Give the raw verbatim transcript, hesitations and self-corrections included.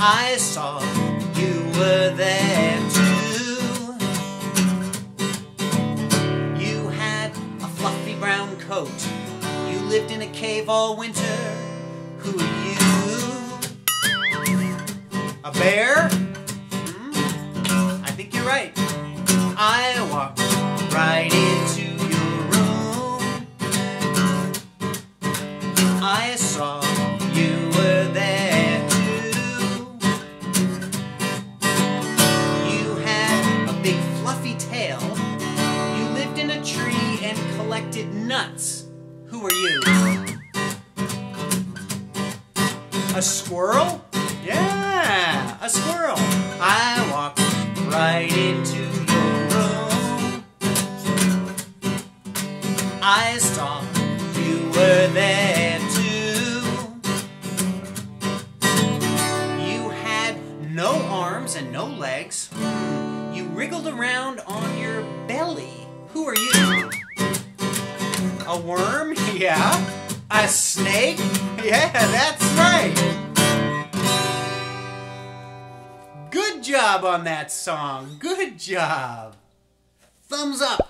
I saw you were there too. You had a fluffy brown coat. You lived in a cave all winter. Who are you? A bear? Hmm? I think you're right. I walked right into your room. I saw you were there. Collected nuts. Who are you? A squirrel? Yeah, a squirrel. I walked right into your room. I saw you were there too. You had no arms and no legs. You wriggled around on your belly. Who are you? A worm? Yeah. A snake? Yeah, that's right. Good job on that song. Good job. Thumbs up.